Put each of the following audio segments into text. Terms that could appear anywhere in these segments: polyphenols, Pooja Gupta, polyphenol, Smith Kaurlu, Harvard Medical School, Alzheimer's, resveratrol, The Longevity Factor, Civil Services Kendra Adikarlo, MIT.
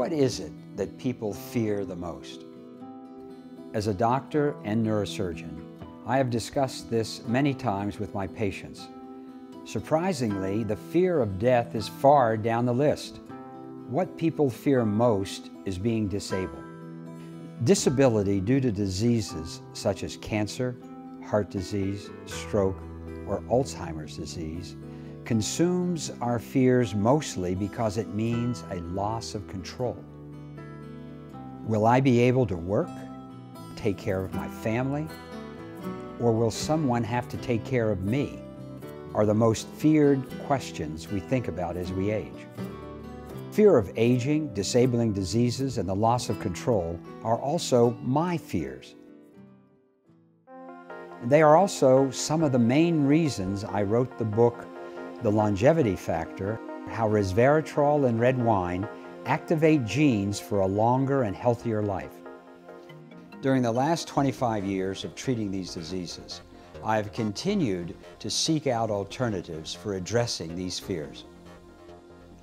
What is it that people fear the most? As a doctor and neurosurgeon, I have discussed this many times with my patients. Surprisingly, the fear of death is far down the list. What people fear most is being disabled. Disability due to diseases such as cancer, heart disease, stroke, or Alzheimer's disease consumes our fears mostly because it means a loss of control. Will I be able to work, take care of my family, or will someone have to take care of me? Are the most feared questions we think about as we age. Fear of aging, disabling diseases, and the loss of control are also my fears. They are also some of the main reasons I wrote the book, The Longevity Factor, How Resveratrol and Red Wine Activate Genes for a Longer and Healthier Life. During the last 25 years of treating these diseases, I have continued to seek out alternatives for addressing these fears.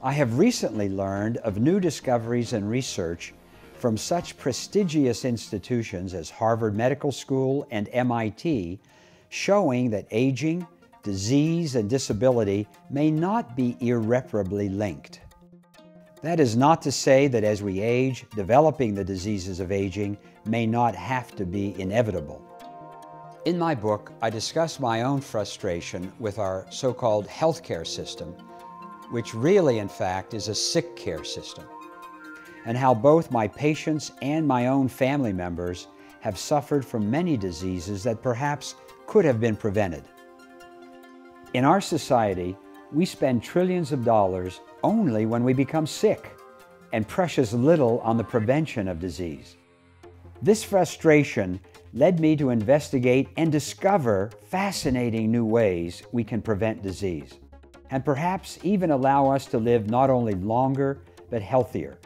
I have recently learned of new discoveries and research from such prestigious institutions as Harvard Medical School and MIT, showing that aging, disease, and disability may not be irreparably linked. That is not to say that as we age, developing the diseases of aging may not have to be inevitable. In my book, I discuss my own frustration with our so-called healthcare system, which really, in fact, is a sick care system, and how both my patients and my own family members have suffered from many diseases that perhaps could have been prevented. In our society, we spend trillions of dollars only when we become sick, and precious little on the prevention of disease. This frustration led me to investigate and discover fascinating new ways we can prevent disease, and perhaps even allow us to live not only longer, but healthier,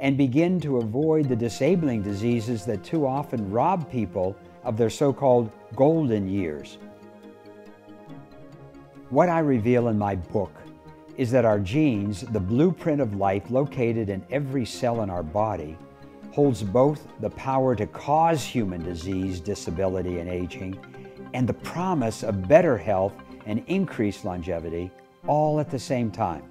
and begin to avoid the disabling diseases that too often rob people of their so-called golden years. What I reveal in my book is that our genes, the blueprint of life located in every cell in our body, holds both the power to cause human disease, disability, and aging, and the promise of better health and increased longevity, all at the same time.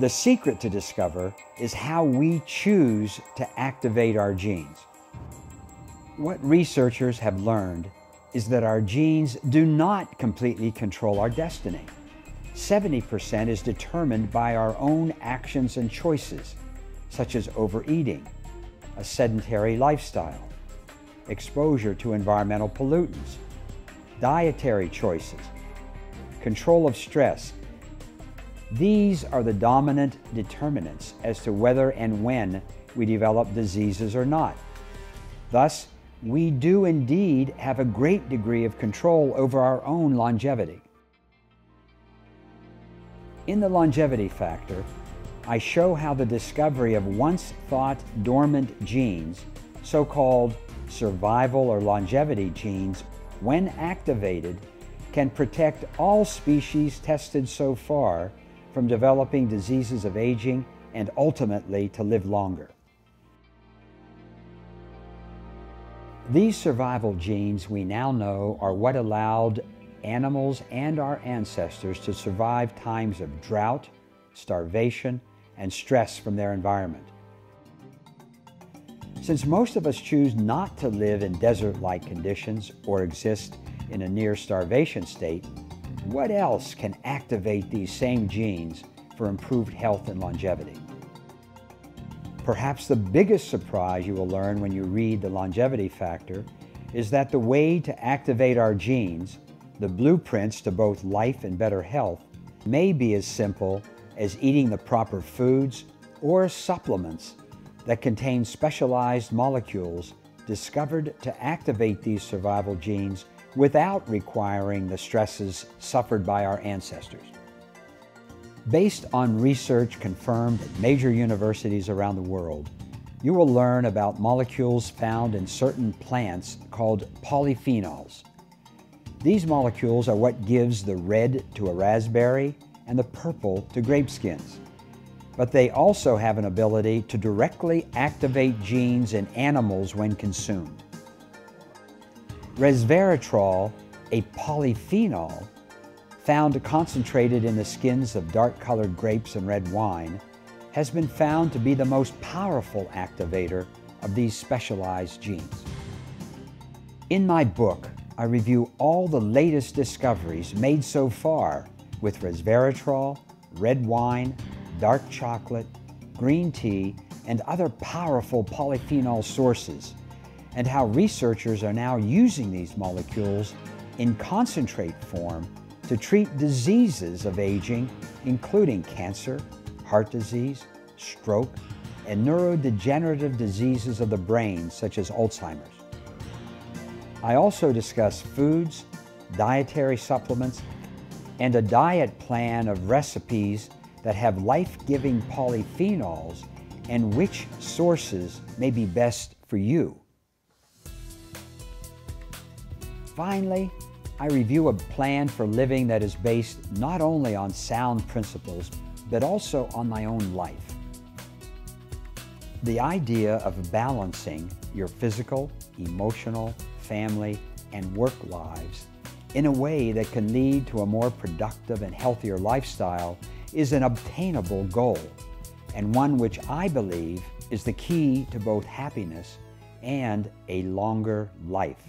The secret to discover is how we choose to activate our genes. What researchers have learned is that our genes do not completely control our destiny. 70% is determined by our own actions and choices, such as overeating, a sedentary lifestyle, exposure to environmental pollutants, dietary choices, control of stress. These are the dominant determinants as to whether and when we develop diseases or not. Thus, we do indeed have a great degree of control over our own longevity. In The Longevity Factor, I show how the discovery of once thought dormant genes, so-called survival or longevity genes, when activated, can protect all species tested so far from developing diseases of aging and ultimately to live longer. These survival genes we now know are what allowed animals and our ancestors to survive times of drought, starvation, and stress from their environment. Since most of us choose not to live in desert-like conditions or exist in a near starvation state, what else can activate these same genes for improved health and longevity? Perhaps the biggest surprise you will learn when you read The Longevity Factor is that the way to activate our genes, the blueprints to both life and better health, may be as simple as eating the proper foods or supplements that contain specialized molecules discovered to activate these survival genes without requiring the stresses suffered by our ancestors. Based on research confirmed at major universities around the world, you will learn about molecules found in certain plants called polyphenols. These molecules are what gives the red to a raspberry and the purple to grape skins. But they also have an ability to directly activate genes in animals when consumed. Resveratrol, a polyphenol, found concentrated in the skins of dark-colored grapes and red wine, has been found to be the most powerful activator of these specialized genes. In my book, I review all the latest discoveries made so far with resveratrol, red wine, dark chocolate, green tea, and other powerful polyphenol sources, and how researchers are now using these molecules in concentrate form to treat diseases of aging, including cancer, heart disease, stroke, and neurodegenerative diseases of the brain, such as Alzheimer's. I also discuss foods, dietary supplements, and a diet plan of recipes that have life-giving polyphenols and which sources may be best for you. Finally, I review a plan for living that is based not only on sound principles, but also on my own life. The idea of balancing your physical, emotional, family, and work lives in a way that can lead to a more productive and healthier lifestyle is an obtainable goal, and one which I believe is the key to both happiness and a longer life.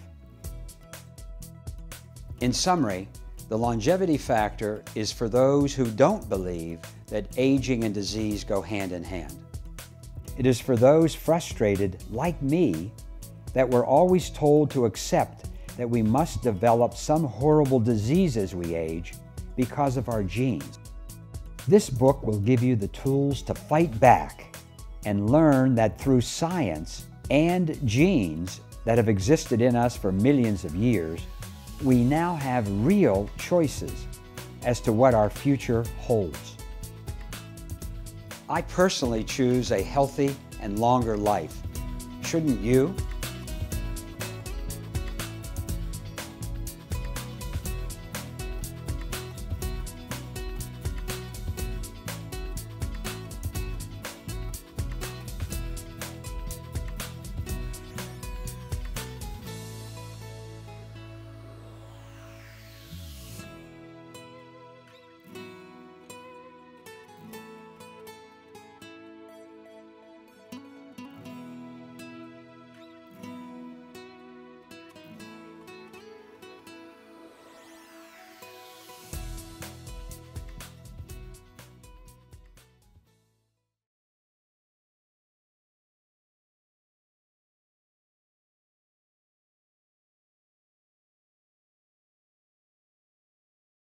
In summary, the longevity factor is for those who don't believe that aging and disease go hand in hand. It is for those frustrated, like me, that we're always told to accept that we must develop some horrible disease as we age because of our genes. This book will give you the tools to fight back and learn that through science and genes that have existed in us for millions of years, we now have real choices as to what our future holds. I personally choose a healthy and longer life. Shouldn't you?